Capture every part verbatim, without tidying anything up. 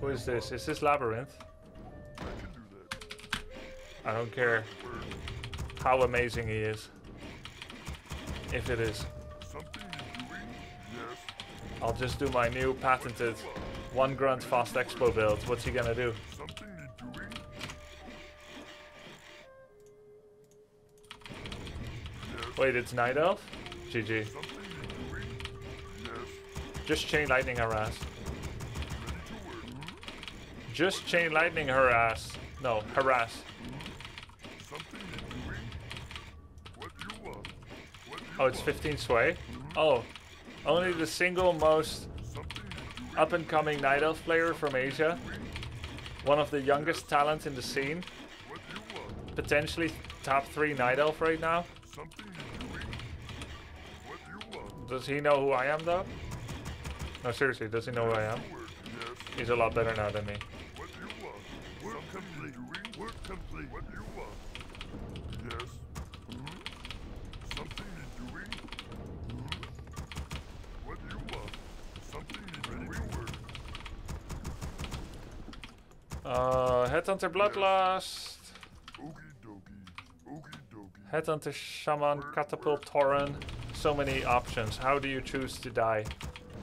Who is this? Is this Labyrinth? I don't care how amazing he is. If it is. I'll just do my new patented one grunt fast expo build. What's he gonna do? Wait, it's Night Elf? G G. Just Chain Lightning her ass. Just Chain Lightning her ass. No, harass. Oh, it's fifteen sway? Oh, only the single most up-and-coming Night Elf player from Asia. One of the youngest talents in the scene. Potentially top three Night Elf right now. Does he know who I am, though? No, seriously, does he know who I am? He's a lot better now than me. Uh, Headhunter Bloodlust. Headhunter, Shaman, Catapult, Tauren. So many options. How do you choose to die?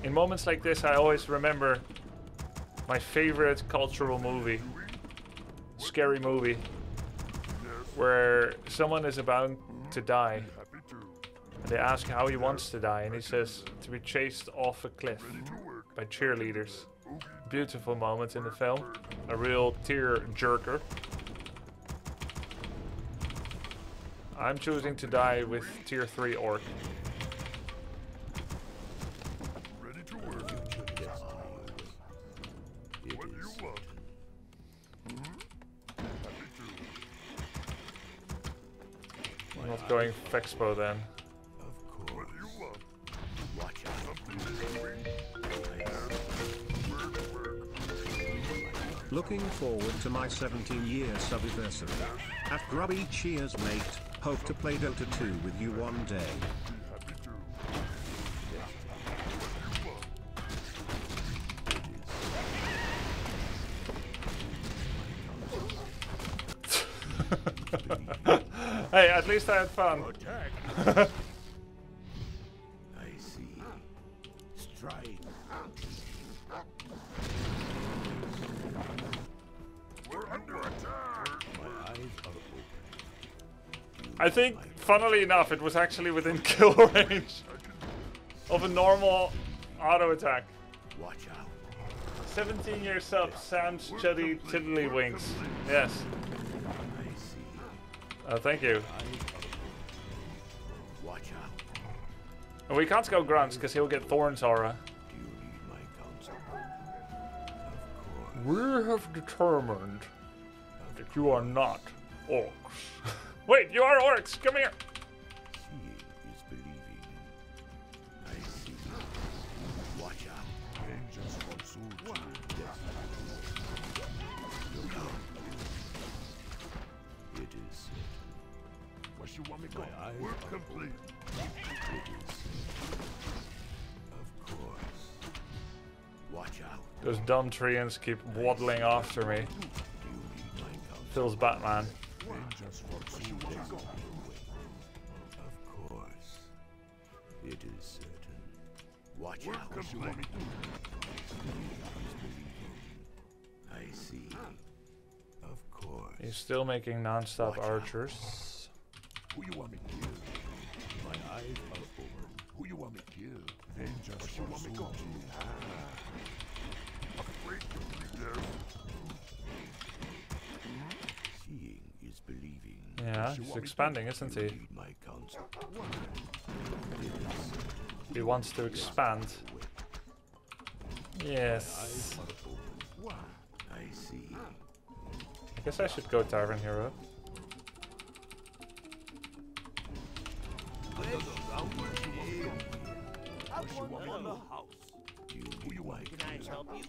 In moments like this, I always remember my favorite cultural movie. Scary movie. Where someone is about to die. And they ask how he wants to die. And he says, to be chased off a cliff by cheerleaders. Beautiful moment in the film. A real tear jerker. I'm choosing to die with tier three orc. Ready to work. What do you want? Mm-hmm. I'm not going Fexpo then. Of course. Watch out. Looking forward to my seventeen year subiversary. At Grubby, cheers, mate. Hope to play Dota two with you one day. Hey, at least I had fun. I see. Stride. We're under attack. My eyes are open. I think, funnily enough, it was actually within kill range of a normal auto attack. Watch out. seventeen year sub, Sam's Chuddy Tiddlywinks. Yes. Oh, thank you. Watch out. And we can't go Grunts because he'll get Thorn's Aura. Do you need my counsel? Of course. We have determined that you are not orcs. Wait, you are orcs! Come here! Seeing is believing. I see. Watch out. Vengeance for soldiers. Wow. Look out. It is. What you want me to go? Work complete. It is. Of course. Watch out. Those dumb treants keep waddling after me. Feels Batman. Vengeance for you, of course. It is certain. Watch out. I see. Of course. He's still making non-stop archers. Who you want me to kill? My eyes are open. Who you want me to kill? Vengeance for you, want me to kill? I'm afraid you'll be there. Believing. Yeah, he's expanding, isn't he? He wants to expand. Yes. I see. I guess I should go Tauren hero. Can I help you?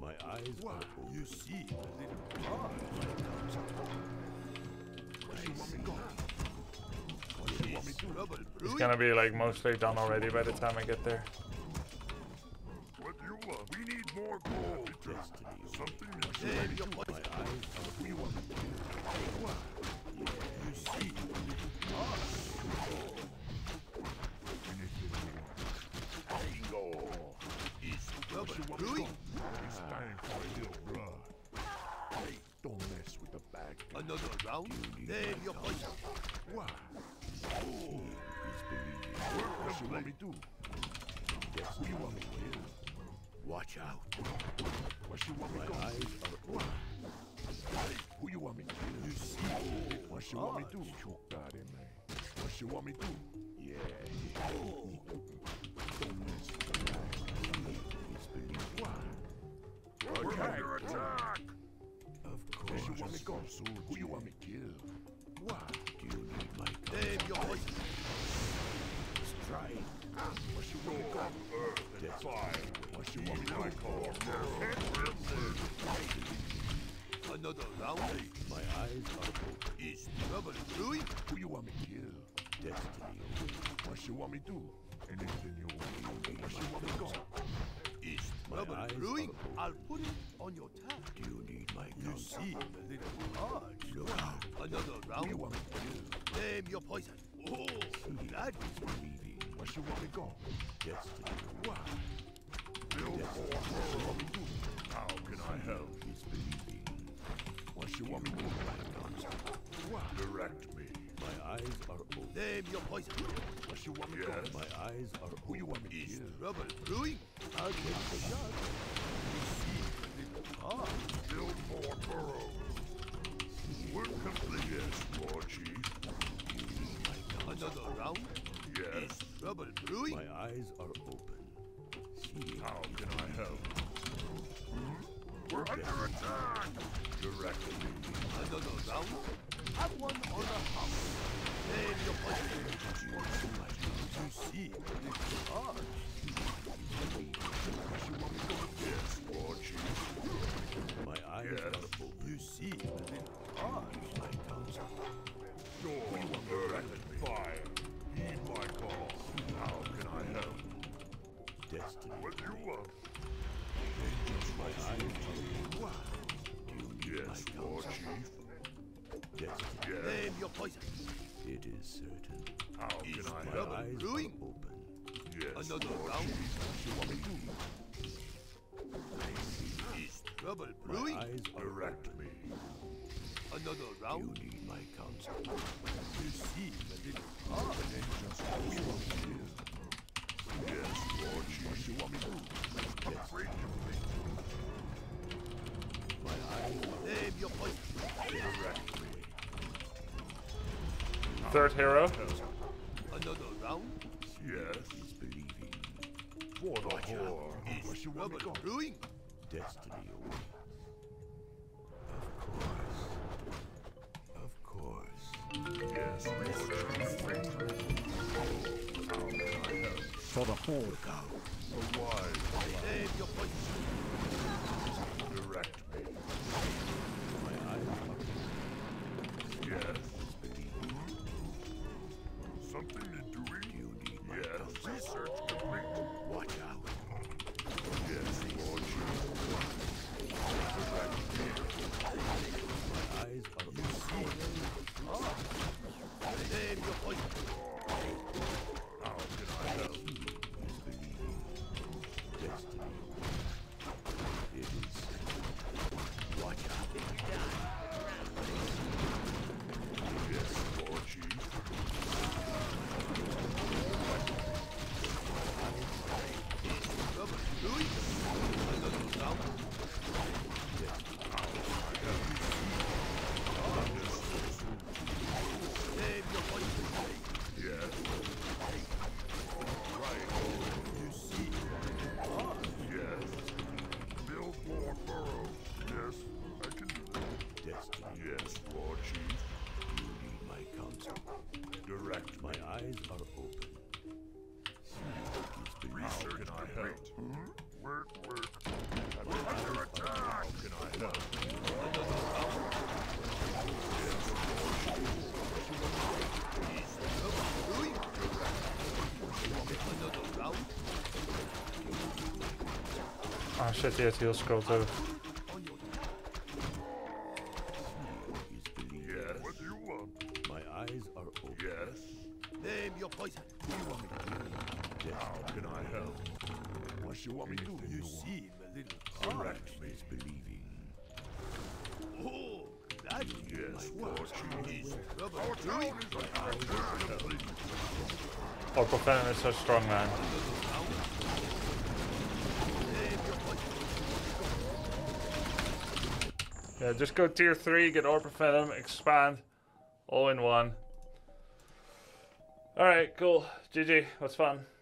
My eyes are open. You see, it's gonna be like mostly done already by the time I get there. What do you up. We need more gold. Something is your poison. We want you see us. Bingo. It's what you want. It's time for a little blood. Hey, don't mess with the bag. Another round? Name your poison. What? Oh, it's believing. What should we do? We want me to watch out. What you want me to do? Who you want me to do? You see? What you want me to do? What you want me to do? Yeah. Oh. Don't mess with the guy. What? We're under attack. Of course. Where you want me to go? Who you want me to kill? What? Do you need my gun? Name your voice. Stride. What you want me to call? Earth and fire. What you want me to call? Another round? My eyes are open. Is trouble brewing? Who you want me to kill? Destiny. What you want me to do? Anything you want me to do? What you want me to call? Is trouble brewing? I'll put it on your tab. Do you need my gun? You see, a little large. Look out. Another round? You want me to kill? Name your poison. Oh, that is me. Where should we go? Destiny. What? Build more world. How can I help? He's believing. What should we do? What? Direct me. My eyes are open. Name your poison. What should we do? My eyes are open. Who you want me to kill? Is trouble brewing? I'll take the shot. You see, ah, build more burrows. We're completely explored, Chief. Another round? Yes. Trouble brewing? My eyes are open. See, how can I help? Hmm? We're under attack! Directly. Another round? Have one on the house. Name your poison. You see, it's hard. Yes, Lord Jesus. My eyes yes. are open. You see, it's hard. My counsel. You're directly. Fire. Heed my call. How can I help? Destiny. What do you want? My eyes. What? Do you need yes, my Lord Chief? Destiny. Yes. Name your poison. It is certain. How can is I help? My eyes brewing? Are open. Yes, another Lord round. What do you want me to do? Is trouble brewing? My eyes are direct open. Me. Another round? You need my counsel. You see that it hard and just we want to kill. Yes, Lord, what you want me to do? I'm afraid you think. My eyes name your poison. Directly. Third hero. Another round? Yes. He's believing. For the whore. What you want me to do? Destiny away. Yes, for the whole cow. So why? Save your poison. Direct me. My eyes are yes. Hmm? Something you're doing? You need my yes. Help. Research complete. Watch out. Yes, Lord Jesus. My eyes are open. Name your poison. How can I help? Destiny. It is. Watch out. Yes, Lord Chief. Another round? Oh shit, he had heal scroll too. Orb of Venom is so strong, man. Yeah, just go tier three, get Orb of Venom, expand, all in one. Alright, cool. G G, what's fun?